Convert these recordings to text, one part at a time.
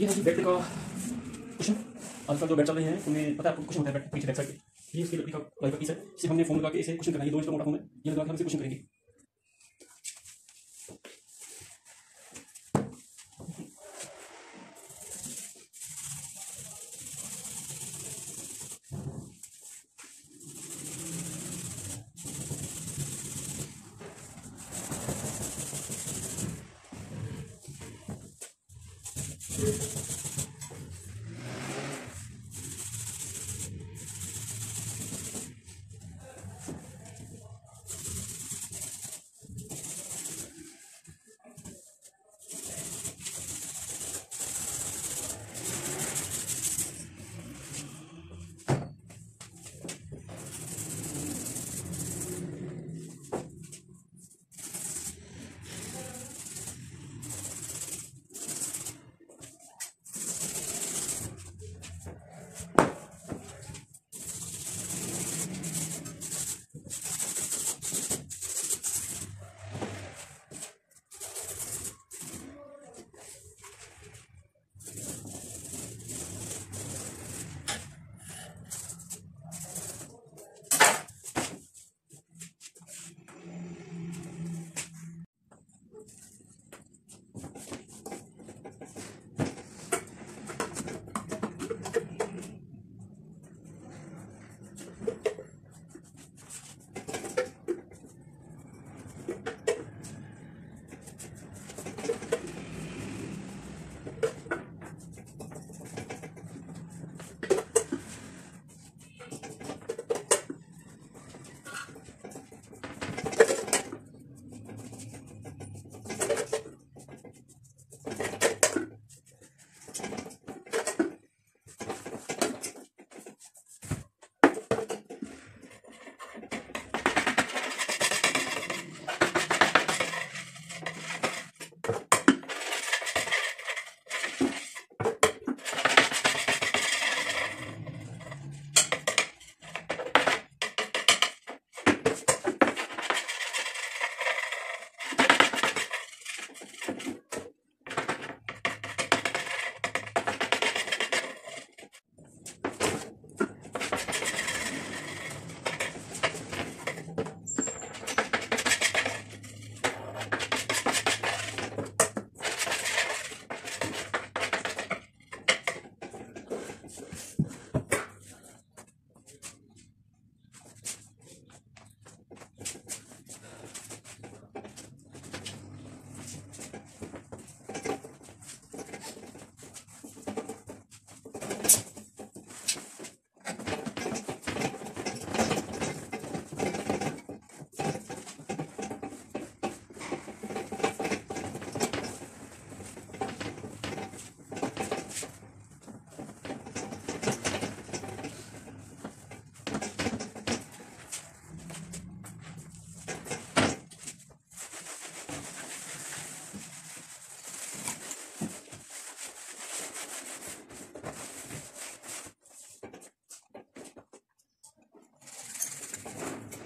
ये है कि बैटरी का कुशन आजकल जो बैट चल रहे हैं तुम्हें पता है आपको कुशन होता है बैट पीछे बैक साइड पे। ये इसकी बैटरी का लाइफ का पीस है, इसे हमने फोन लगा के इसे कुशन करना है। ये 2 इंच का मोटा फोन है, ये लगा के हम इसे कुशन करेंगे।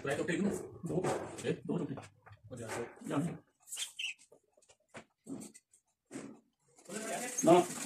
Right, okay, no. Okay, no, okay. No.